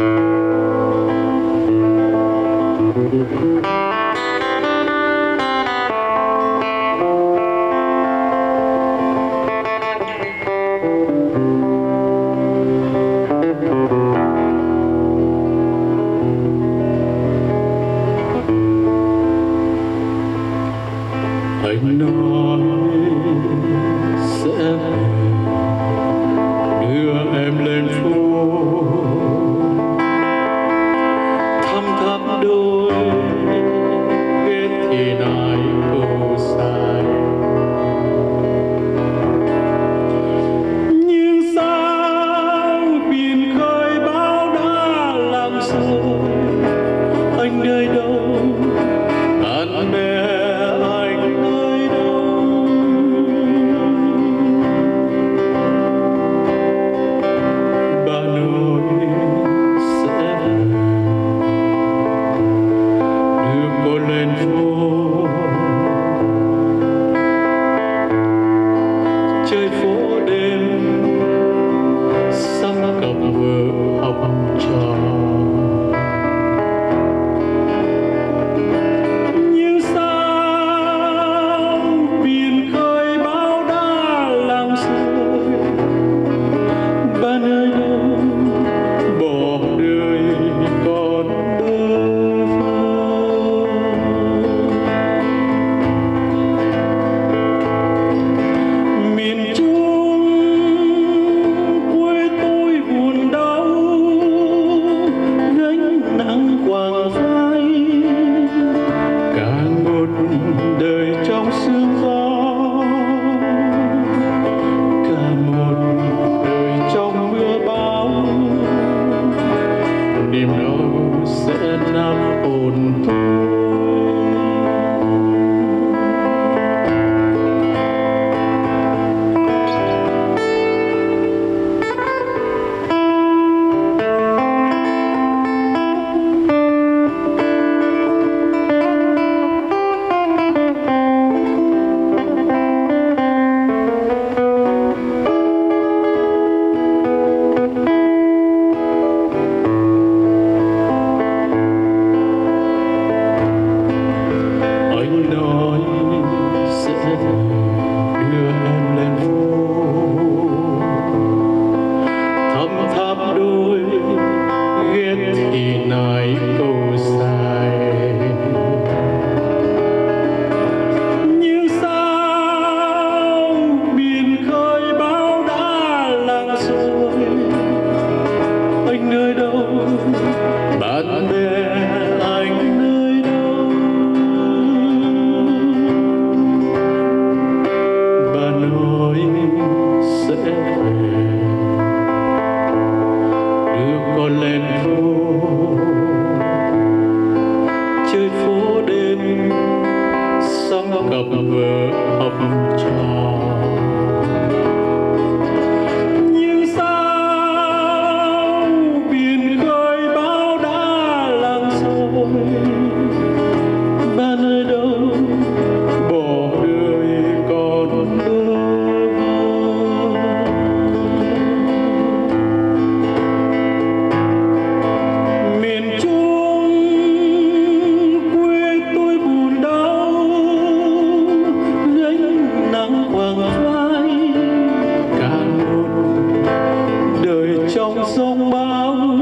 Trong sông bão